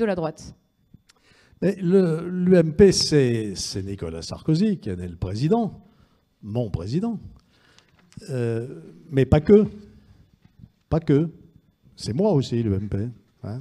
de la droite. L'UMP, c'est Nicolas Sarkozy qui en est le président, mon président. Mais pas que. Pas que. C'est moi aussi, l'UMP. Hein.